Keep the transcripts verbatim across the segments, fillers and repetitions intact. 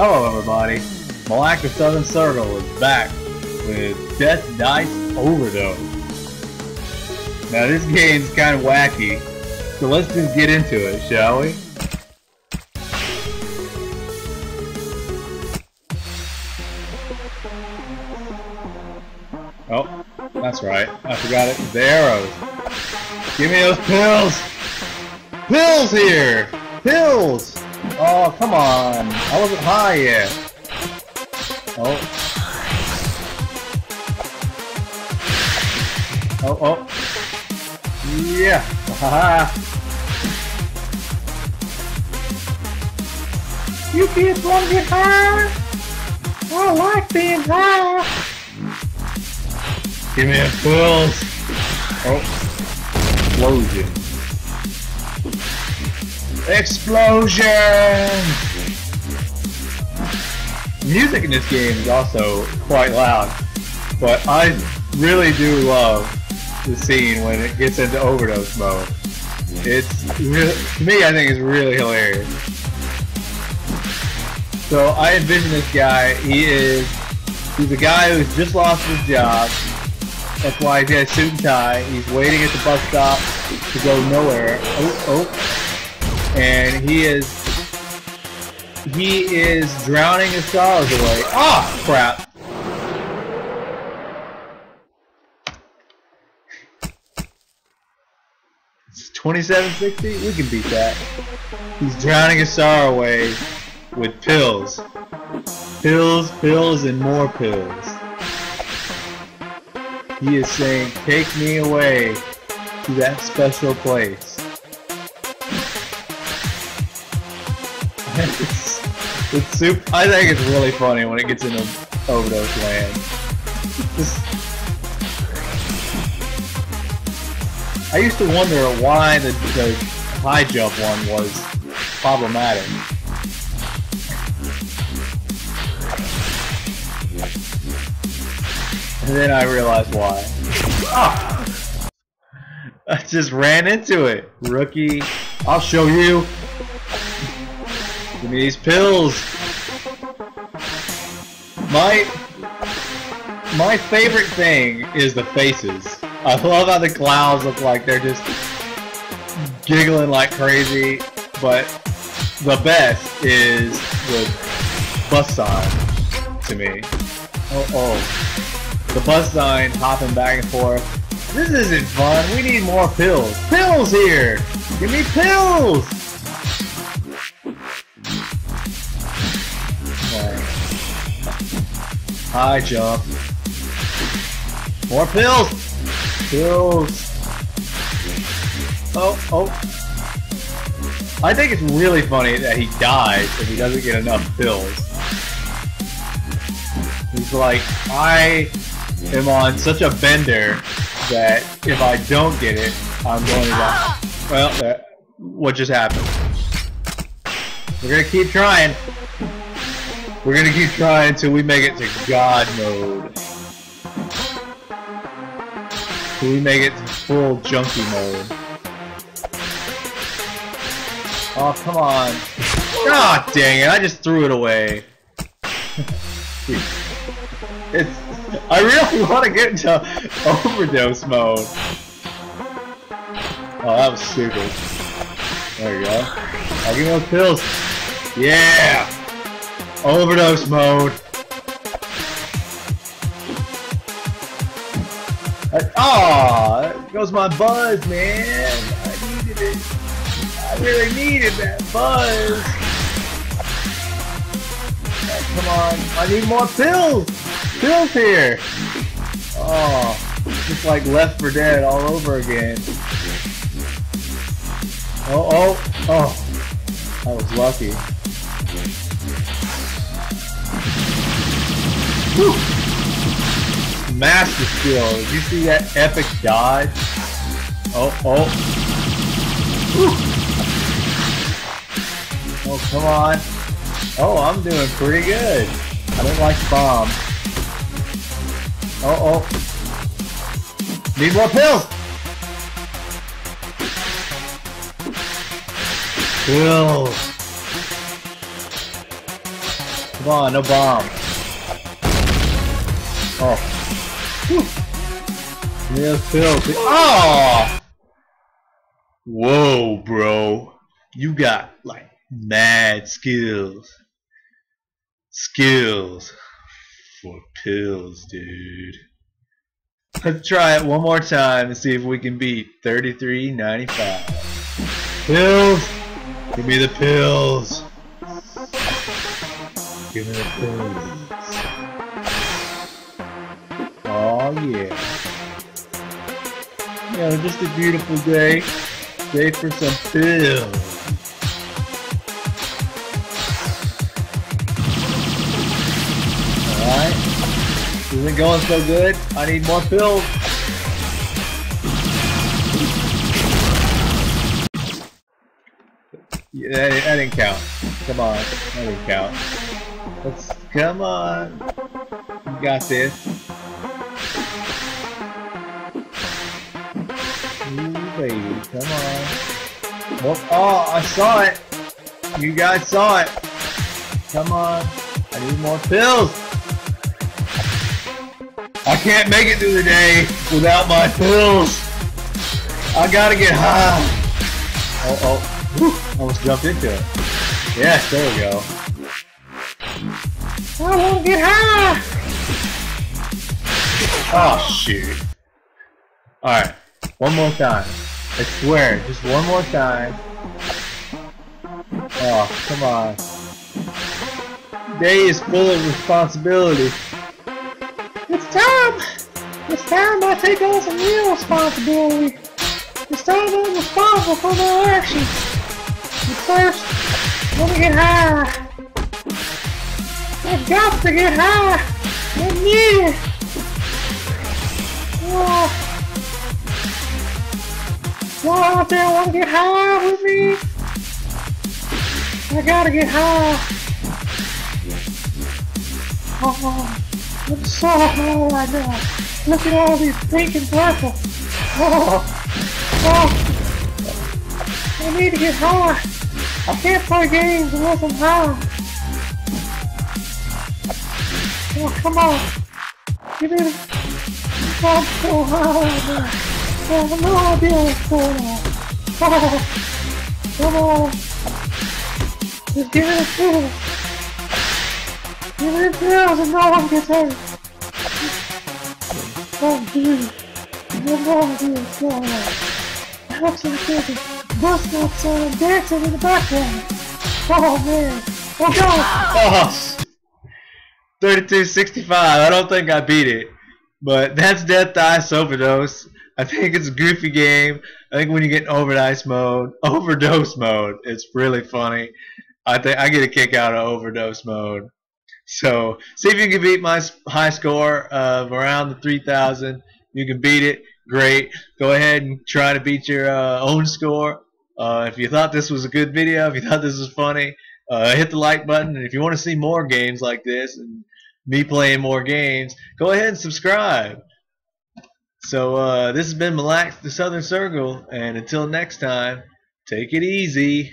Hello everybody, Malak of Southern Circle is back with Death Dice Overdose. Now this game's kinda wacky, so let's just get into it, shall we? Oh, that's right, I forgot it, the arrows. Give me those pills! Pills here! Pills! Oh, come on! I wasn't high yet! Oh. Oh, oh. Yeah! Haha! You kids want to get high? I like being high! Give me a pills! Oh. Explosion. Explosion! Music in this game is also quite loud, but I really do love the scene when it gets into overdose mode. It's really, to me, I think it's really hilarious. So I envision this guy. He is he's a guy who's just lost his job. That's why he's got a suit and tie. He's waiting at the bus stop to go nowhere. Oh, oh. And he is he is drowning his sorrows away. Ah, crap. It's twenty-seven sixty? We can beat that. He's drowning his sorrow away with pills. Pills, pills, and more pills. He is saying, take me away to that special place. It's, it's super, I think it's really funny when it gets into overdose land. Just, I used to wonder why the, the high jump one was problematic. And then I realized why. Ah! I just ran into it. Rookie, I'll show you. Give me these pills! My... My favorite thing is the faces. I love how the clowns look like they're just giggling like crazy, but the best is the bus sign to me. Oh, oh. The bus sign hopping back and forth. This isn't fun, we need more pills. Pills here! Give me pills! High jump. More pills! Pills! Oh, oh. I think it's really funny that he dies if he doesn't get enough pills. He's like, I am on such a bender that if I don't get it, I'm going to die. Well, that, what just happened? We're gonna keep trying. We're gonna keep trying until we make it to God mode. Till we make it to full junkie mode. Oh, come on. Ah, oh, dang it, I just threw it away. It's, I really want to get into overdose mode. Oh, that was stupid. There we go. I'll give him those pills. Yeah! Overdose mode. Ah, oh, there goes my buzz, man. I needed it. I really needed that buzz. Oh, come on, I need more pills. Pills here. Oh, it's just like Left for Dead all over again. Oh, oh, oh. I was lucky. Whew. Master skill. Did you see that epic dodge? Oh, oh. Whew. Oh, come on. Oh, I'm doing pretty good. I don't like bombs. Oh, oh. Need more pills! Pills. Come on, no bomb. Oh. Real filthy. Oh! Whoa, bro. You got, like, mad skills. Skills. For pills, dude. Let's try it one more time and see if we can beat thirty-three ninety-five. Pills! Give me the pills! Give me the pills. Oh yeah. Yeah, just a beautiful day. Day for some pills. Alright. This isn't going so good. I need more pills. Yeah, that, that didn't count. Come on. That didn't count. Let's, come on. You got this. Ooh, baby. Come on. Oh, oh, I saw it. You guys saw it. Come on. I need more pills. I can't make it through the day without my pills. I gotta get high. Oh, oh. Whew, almost jumped into it. Yes, there we go. I won't get high. Oh, shoot. Alright, one more time. I swear, just one more time. Oh, come on. Day is full of responsibility. It's time! It's time I take on some real responsibility! It's time I'm responsible for my actions! But first, let me get high! I've got to get high! I need it! Oh. Y'all out there wanna get high with me? I gotta get high! Oh. I'm so high right now. Look at all these pink and purple. Oh, oh! I need to get high. I can't play games unless I'm high. Oh, come on! Give me the. I'm so high right now. I have no idea what's going on. Oh, come on! Just give me the food. Give me the pills and no one gets hurt! Oh dude! No more of these, no more! I hope so, I'm bust outside and dancing in the background! Oh man! Oh god! Oh! thirty-two sixty-five, I don't think I beat it. But that's Death Dice Overdose. I think it's a goofy game. I think when you get in overdose mode, overdose mode, it's really funny. I think I get a kick out of overdose mode. So, see if you can beat my high score of around the three thousand. You can beat it. Great. Go ahead and try to beat your uh, own score. Uh, if you thought this was a good video, if you thought this was funny, uh, hit the like button. And if you want to see more games like this and me playing more games, go ahead and subscribe. So, uh, this has been Malak of the Southern Circle. And until next time, take it easy.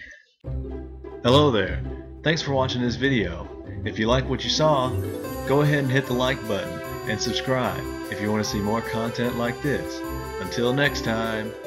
Hello there. Thanks for watching this video. If you like what you saw, go ahead and hit the like button and subscribe if you want to see more content like this. Until next time.